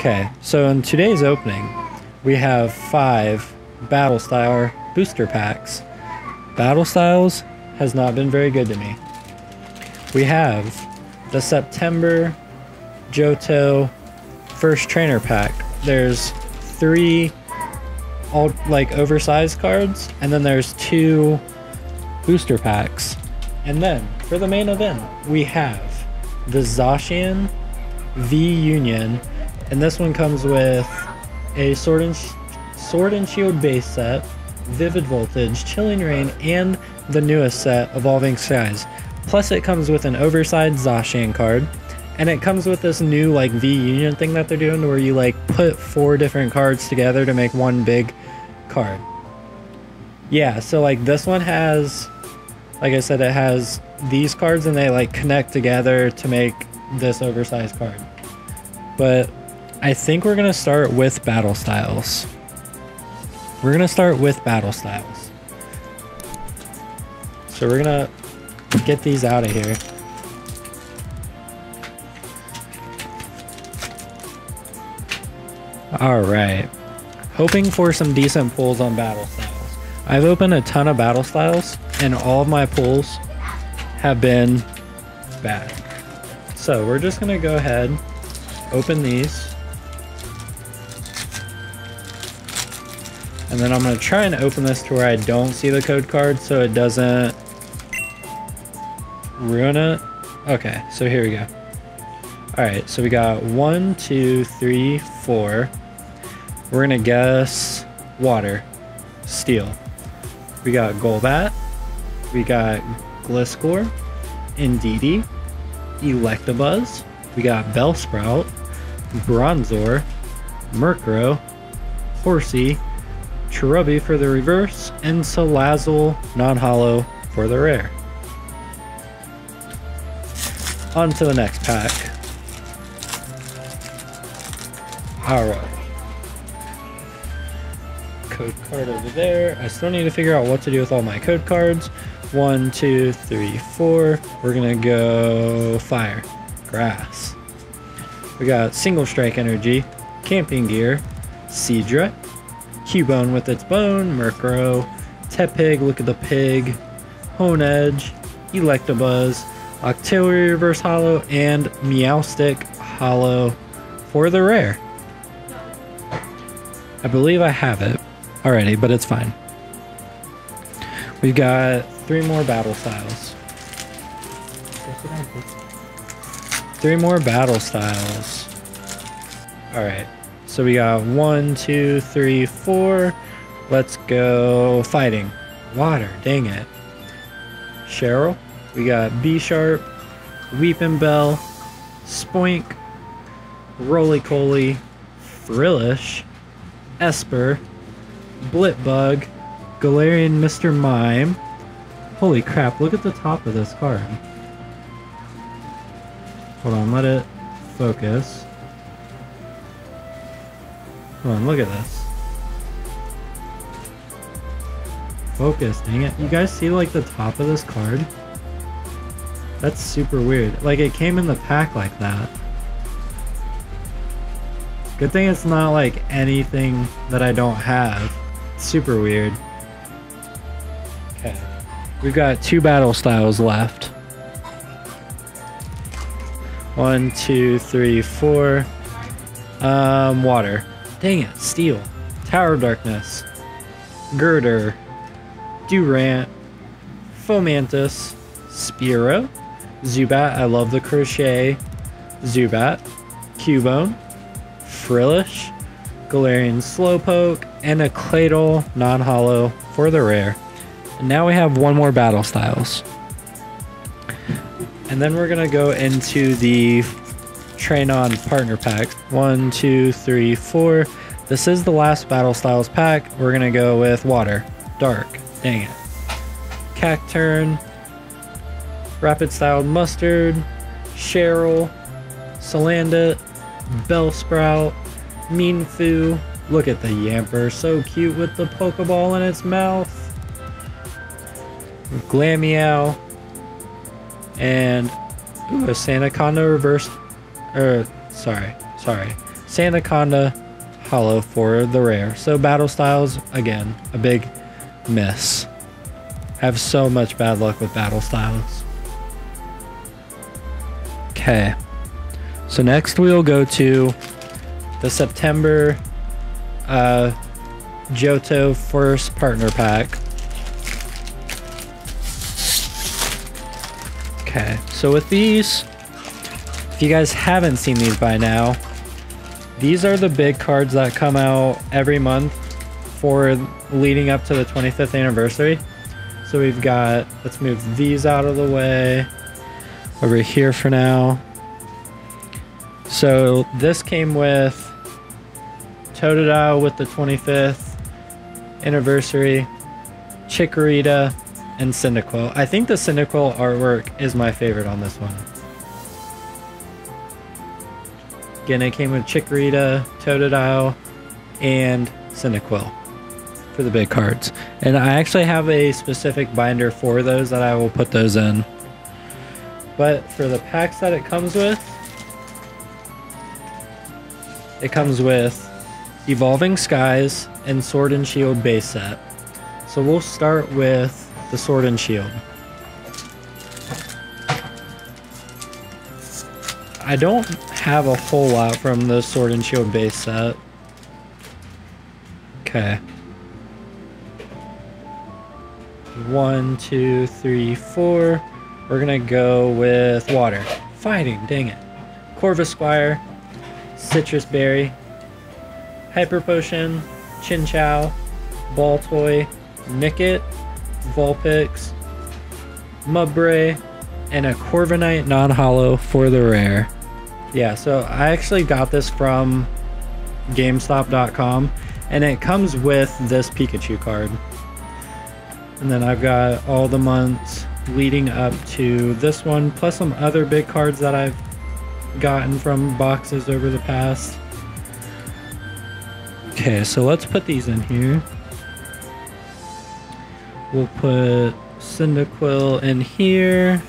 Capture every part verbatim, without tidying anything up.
Okay, so in today's opening, we have five Battle Style booster packs. Battle Styles has not been very good to me. We have the September Johto First Trainer Pack. There's three all like oversized cards, and then there's two booster packs. And then for the main event, we have the Zacian V Union, and this one comes with a Sword and, Sh Sword and Shield base set, Vivid Voltage, Chilling Reign, and the newest set, Evolving Skies. Plus it comes with an oversized Zacian card, and it comes with this new like V Union thing that they're doing where you like put four different cards together to make one big card. Yeah, so like this one has, like I said, it has these cards and they like connect together to make this oversized card. But I think we're gonna start with Battle Styles. We're gonna start with Battle Styles. So we're gonna get these out of here. All right, hoping for some decent pulls on Battle Styles. I've opened a ton of Battle Styles and all of my pulls have been bad. So we're just gonna go ahead, open these, and then I'm gonna try and open this to where I don't see the code card so it doesn't ruin it. Okay, so here we go. All right, so we got one, two, three, four. We're gonna guess water, steel. We got Golbat, we got Gliscor, Indeedee, Electabuzz, we got Bellsprout, Bronzor, Murkrow, Horsey, Cherubi for the reverse, and Salazzle non-hollow for the rare. On to the next pack. Alright. Code card over there. I still need to figure out what to do with all my code cards. One, two, three, four. We're gonna go fire. Grass. We got Single Strike Energy, Camping Gear, Seadra, Cubone with its bone, Murkrow, Tepig, Look at the Pig, Honedge, Electabuzz, Octillery Reverse Hollow, and Meowstic Hollow for the rare. I believe I have it already, but it's fine. We've got three more Battle Styles. Three more Battle Styles. All right, so we got one, two, three, four. Let's go fighting. Water, dang it. Cheryl, we got B-Sharp, Weeping Bell, Spoink, Roly-Coly, Frillish, Esper, Blitbug, Galarian Mister Mime. Holy crap, look at the top of this card. Hold on, let it focus. Hold on, look at this. Focus, dang it. You guys see like the top of this card? That's super weird. Like it came in the pack like that. Good thing it's not like anything that I don't have. It's super weird. Okay. We've got two Battle Styles left. One, two, three, four. Um, water. Dang it, steel. Tower of Darkness. Girder. Durant. Fomantis. Spearow. Zubat. I love the crochet. Zubat. Cubone. Frillish. Galarian Slowpoke. And a Claydol non-hollow for the rare. And now we have one more Battle Styles. And then we're gonna go into the Train On Partner Pack. One, two, three, four. This is the last Battle Styles pack. We're gonna go with water, dark, dang it. Cacturne, Rapid Styled Mustard, Cheryl, Salandit, Bellsprout, Meanfu. Look at the Yamper, so cute with the Pokeball in its mouth. Glameow. And ooh, a Sandaconda reverse, er, sorry, sorry. Sandaconda Hollow for the rare. So Battle Styles, again, a big miss. Have so much bad luck with Battle Styles. Okay. So next we'll go to the September uh, Johto First Partner Pack. Okay, so with these, if you guys haven't seen these by now, these are the big cards that come out every month for leading up to the twenty-fifth anniversary. So we've got, let's move these out of the way over here for now. So this came with Totodile with the twenty-fifth anniversary, Chikorita, and Cyndaquil. I think the Cyndaquil artwork is my favorite on this one. Again, it came with Chikorita, Totodile, and Cyndaquil for the big cards. And I actually have a specific binder for those that I will put those in. But for the packs that it comes with, it comes with Evolving Skies and Sword and Shield base set. So we'll start with the Sword and Shield. I don't have a whole lot from the Sword and Shield base set. Okay. One, two, three, four. We're gonna go with water. Fighting, dang it. Corvisquire, Citrus Berry, Hyper Potion, Chinchou, Baltoy, Nickit, Vulpix, Mudbray, and a Corviknight non-hollow for the rare. Yeah, so I actually got this from GameStop dot com, and it comes with this Pikachu card. And then I've got all the months leading up to this one, plus some other big cards that I've gotten from boxes over the past. Okay, so let's put these in here. We'll put Cyndaquil in here.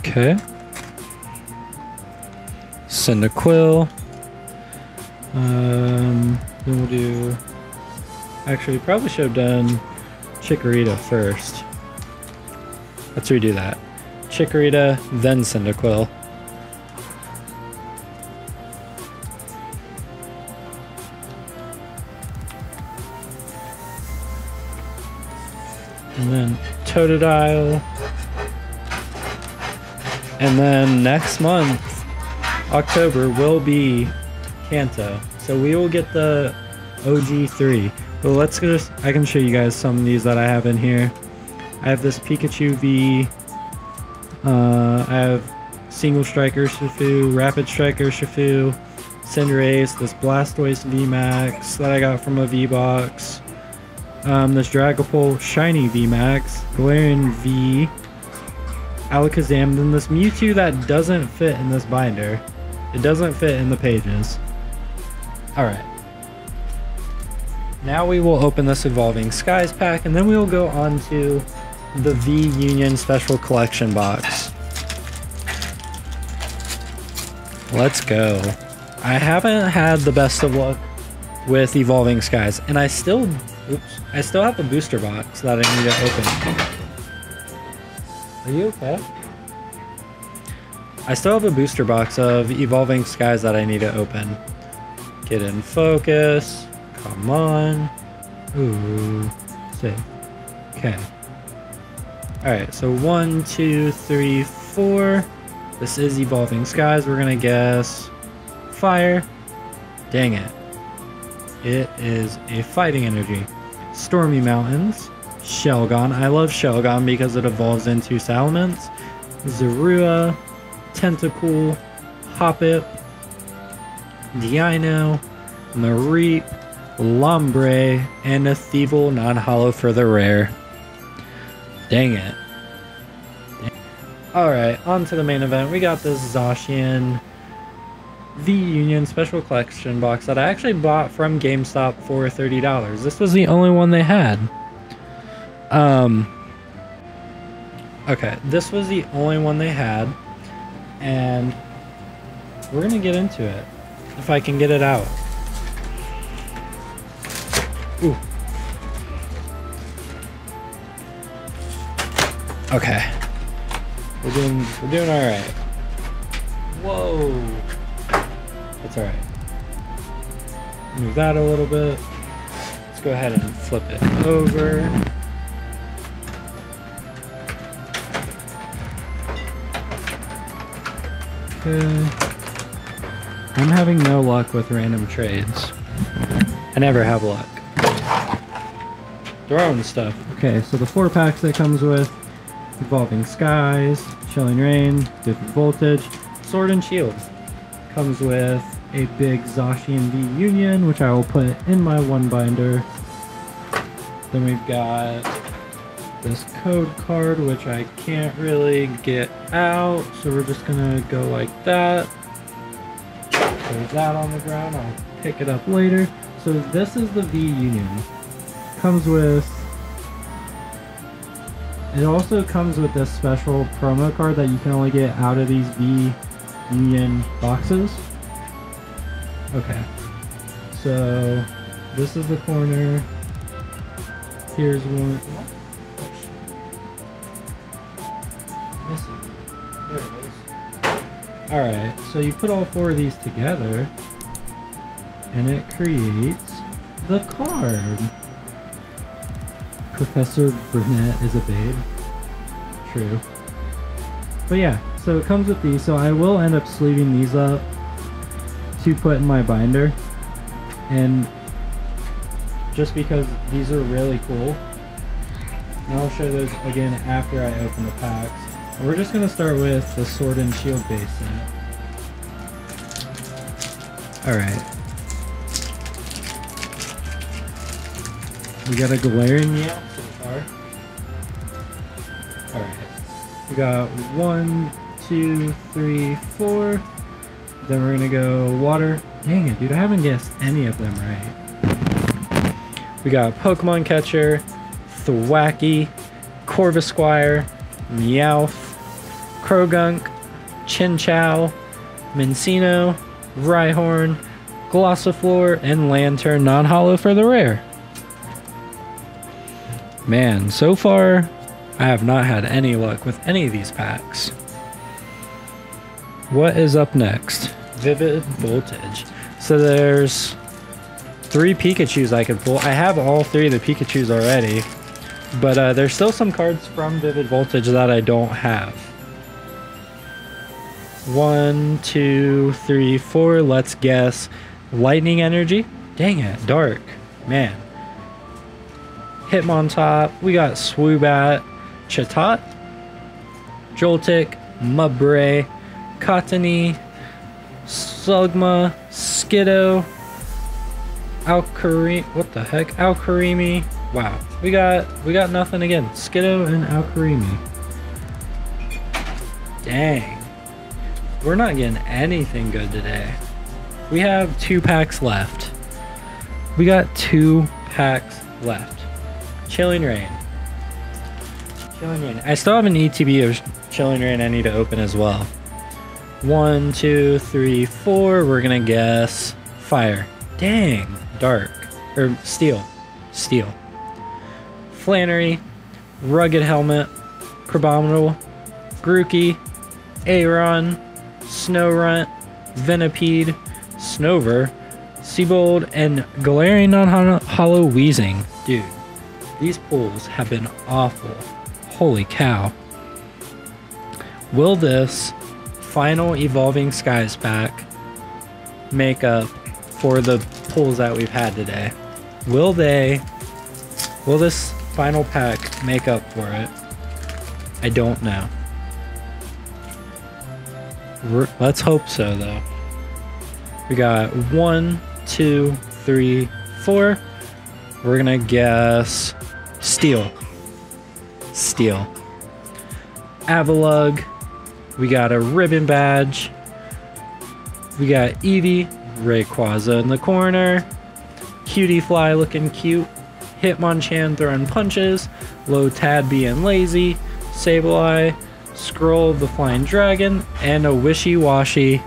Okay. Cyndaquil. Um, then we'll do... Actually, we probably should have done Chikorita first. Let's redo that. Chikorita, then Cyndaquil. And then Totodile. And then next month, October, will be Kanto. So we will get the O G three. But let's just, I can show you guys some of these that I have in here. I have this Pikachu V. Uh, I have Single Striker Shifu, Rapid Striker Shifu, Cinderace, this Blastoise V max that I got from a V box. Um, this Dragapult Shiny V max, Galarian V, Alakazam, then this Mewtwo that doesn't fit in this binder. It doesn't fit in the pages. Alright. Now we will open this Evolving Skies pack, and then we will go on to the V Union Special Collection box. Let's go. I haven't had the best of luck with Evolving Skies, and I still... Oops. I still have the booster box that I need to open. Are you okay? I still have a booster box of Evolving Skies that I need to open. Get in focus. Come on. Ooh. Save. Okay. Alright, so one, two, three, four. This is Evolving Skies. We're gonna guess fire. Dang it. It is a fighting energy. Stormy Mountains, Shelgon. I love Shelgon because it evolves into Salamence. Zorua, Tentacool, Hoppip, Deino, Mareep, Lombre, and a Thievul non-hollow for the rare. Dang it. Dang. All right, on to the main event. We got this Zacian V Union Special Collection box that I actually bought from GameStop for thirty dollars. This was the only one they had. Um, okay, this was the only one they had, and We're gonna get into it. If I can get it out. Ooh. Okay. We're doing we're doing alright. Whoa. That's alright. Move that a little bit. Let's go ahead and flip it over. Okay. I'm having no luck with random trades. I never have luck. Throwing stuff. Okay, so the four packs that comes with Evolving Skies, Chilling Reign, Vivid Voltage, Sword and Shield. Comes with a big Zacian V Union, which I will put in my one binder. Then we've got this code card, which I can't really get out, so we're just gonna go like that. There's that on the ground, I'll pick it up later. So this is the V Union. Comes with... It also comes with this special promo card that you can only get out of these V Union boxes. Okay. So, this is the corner. Here's one. Alright, so you put all four of these together and it creates the card. Professor Burnet is a babe. True. But yeah, so it comes with these, so I will end up sleeving these up to put in my binder. And just because these are really cool. And I'll show those again after I open the packs. We're just going to start with the Sword and Shield base set. Alright. We got a glaring meow so far. Alright. We got one, two, three, four. Then we're going to go water. Dang it, dude. I haven't guessed any of them right. We got Pokemon Catcher, Thwacky, Corvisquire, Meowth, Krogunk, Chinchou, Mincino, Rhyhorn, Glossiflor, and Lantern non-hollow for the rare. Man, so far, I have not had any luck with any of these packs. What is up next? Vivid Voltage. So there's three Pikachus I could pull. I have all three of the Pikachus already. But uh, there's still some cards from Vivid Voltage that I don't have. One, two, three, four. Let's guess. Lightning Energy. Dang it. Dark. Man. Hitmontop. We got Swoobat. Chatot. Joltik. Mabray. Cottony. Slugma. Skiddo. Alkarimi. What the heck? Alkarimi. Wow, we got we got nothing again. Skiddo and Alkarimi. Dang, we're not getting anything good today. We have two packs left. We got two packs left. Chilling Reign. Chilling Reign. I still have an E T B of Chilling Reign I need to open as well. One, two, three, four. We're gonna guess fire. Dang, dark or steel, steel. Flannery, Rugged Helmet, Crabominable, Grookey, Aron, Snowrunt, Venipede, Snover, Seabold, and Galarian non-hollow Weezing. Dude, these pulls have been awful. Holy cow. Will this final Evolving Skies pack make up for the pulls that we've had today? Will they, will this final pack make up for it? I don't know. We're, let's hope so though. We got one, two, three, four. We're gonna guess steel. Steel. Avalug. We got a ribbon badge. We got Eevee, Rayquaza in the corner. Cutie Fly looking cute. Hitmonchan throwing punches, Lotad being lazy, Sableye, Skrull the Flying Dragon, and a Wishy Washy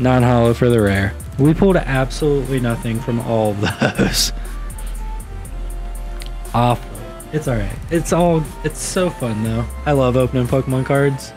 non-hollow for the rare. We pulled absolutely nothing from all of those. Awful. It's all right. It's all, it's so fun though. I love opening Pokemon cards.